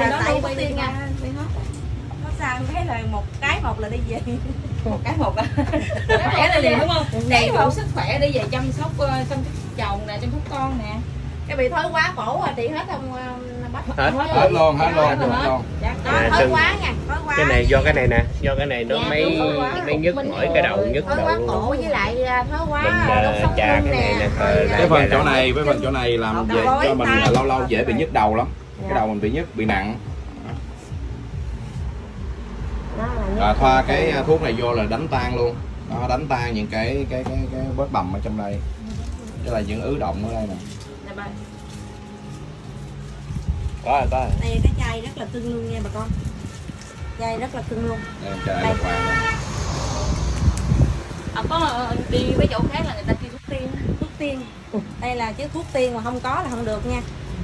là tại đầu tiên nha. Nó sang thấy là một là đi về. Một cái khỏe là liền đúng không? Đầy đủ sức khỏe đi về chăm sóc chồng nè, chăm sóc con nè. Cái bị thói quá khổ rồi chị hết không? Hết luôn. Thói quá nha. Cái này do cái này nè, do cái này nó mấy nhức mỏi cái đầu. Với lại thói quá chà cái này nè. Cái phần chỗ này với phần chỗ này làm về cho mình lâu lâu dễ bị nhức đầu lắm. Cái đầu mình bị nhức bị nặng. Thoa cái thuốc này vô là đánh tan luôn. Nó đánh tan những cái vết bầm ở trong đây. Tức là những ứ động ở đây nè. Có rồi. Đây cái chai rất là cưng luôn nha bà con. Chai rất là cưng luôn. Đây. Có đi với chỗ khác là người ta kêu thuốc tiên. Đây là chứ thuốc tiên mà không có là không được nha.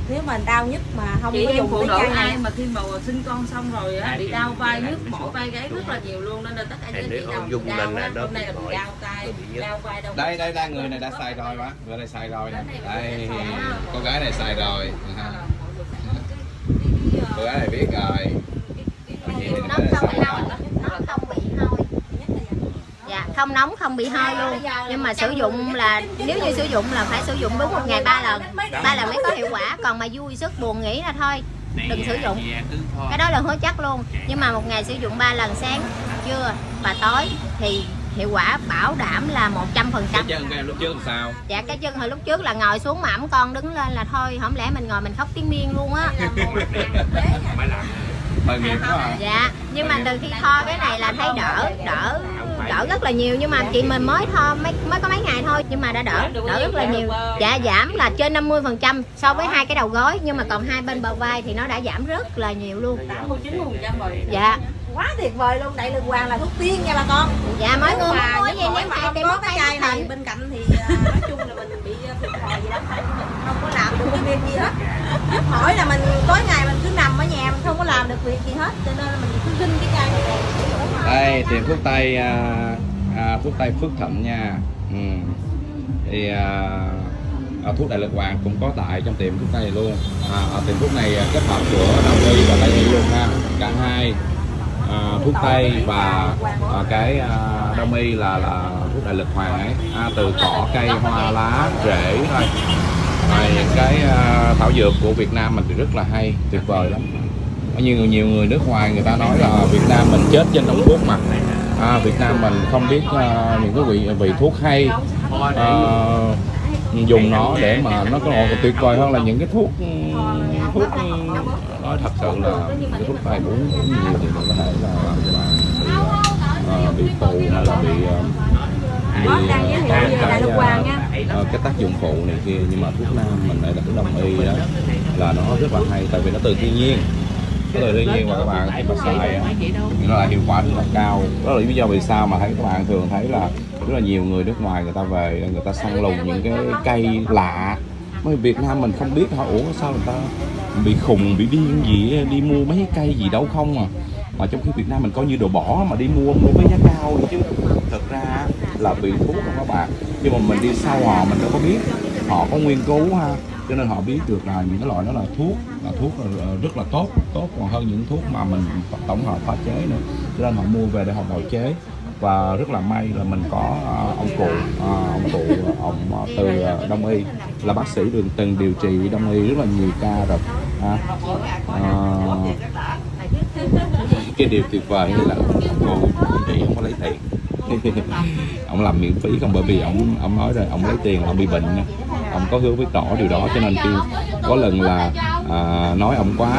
Nếu mà đau nhất mà không có dùng phụ nữ ai mà khi mà sinh con xong rồi á bị đau vai nhức mỏi vai gáy rất là nhiều luôn, nên là tất cả những chị nào dùng lần này hôm nay là bị đau tay, đau vai đâu. Đây người này đã xài rồi mà. Người này xài rồi nè. Đây cô gái này xài rồi. Cô gái này biết rồi. Không nóng không bị hơi luôn, nhưng mà sử dụng là nếu như sử dụng là phải sử dụng đúng 1 ngày 3 lần, 3 lần mới có hiệu quả. Còn mà vui sức buồn nghĩ là thôi đừng sử dụng, cái đó là hứa chắc luôn. Nhưng mà 1 ngày sử dụng 3 lần, sáng trưa và tối thì hiệu quả bảo đảm là 100%. Cái chân em lúc trước làm sao? Dạ cái chân hồi lúc trước là ngồi xuống mà ẵm con đứng lên là thôi, không lẽ mình ngồi mình khóc tiếng miên luôn á. Dạ, nhưng mà từ khi thoa cái này là thấy đỡ rất là nhiều. Nhưng mà chị mình mới thoa mới có mấy ngày thôi nhưng mà đã đỡ rất là nhiều. Dạ giảm là trên 50% so với 2 cái đầu gối, nhưng mà còn 2 bên bờ vai thì nó đã giảm rất là nhiều luôn. 89% rồi. Dạ. Quá tuyệt vời luôn, Đại Lục Hoàng là thuốc tiên nha bà con. Dạ mới mua cái gì nếu mà không có cái chai này bên cạnh thì nói chung là mình bị thiệt thòi gì đó, tại mình không có làm được cái việc gì hết. Hỏi là mình tối ngày mình cứ nằm ở nhà mình không có làm được việc gì hết, cho nên là mình cứ ginh cái chai này. Đây tiệm thuốc tây Phước Thịnh nha. Thì thuốc Đại Lục Hoàng cũng có tại trong tiệm thuốc tây luôn. Tiệm thuốc này kết hợp của Đông y và Tây y luôn ha, cả hai. Thuốc tây và cái đông y là thuốc Đại Lục Hoàng ấy, từ cỏ cây hoa lá rễ thôi. Những cái thảo dược của Việt Nam mình thì rất là hay, tuyệt vời lắm. Nhiều người nước ngoài người ta nói là Việt Nam mình chết trên đống thuốc mà Việt Nam mình không biết những cái vị thuốc hay, dùng nó để mà nó còn tuyệt vời hơn là những cái thuốc nói thật sự là cái thuốc này uống nhiều thì mình có thể là bị phụ hay là bị cái tác dụng phụ này kia, nhưng mà thuốc nam mình lại là cái đông y đó là nó rất là hay, tại vì nó từ thiên nhiên. Cái lời đương nhiên mà các bạn khi mà xài nó là hiệu quả rất là cao. Đó là lý do vì sao mà thấy các bạn thường thấy là rất là nhiều người nước ngoài người ta về người ta săn lùng những cái cây lạ. Mới Việt Nam mình không biết họ uống sao người ta bị khùng bị điên gì đi mua mấy cây gì đâu không à. Mà trong khi Việt Nam mình coi như đồ bỏ mà đi mua mấy giá cao chứ thực ra là bị thuốc không các bạn. Nhưng mà mình đi sau họ mình đâu có biết, họ có nghiên cứu ha, cho nên họ biết được là những cái loại đó là thuốc rất là tốt còn hơn những thuốc mà mình tổng hợp pha chế nữa, cho nên họ mua về để họ bào chế. Và rất là may là mình có ông cụ từ đông y là bác sĩ từng điều trị đông y rất là nhiều ca rồi. Cái điều tuyệt vời là ông chị không có lấy tiền. Ông làm miễn phí không, bởi vì ông nói rồi, ông lấy tiền là ông bị bệnh nha. Ông có hứa với rõ điều đó, cho nên khi có lần là nói ông quá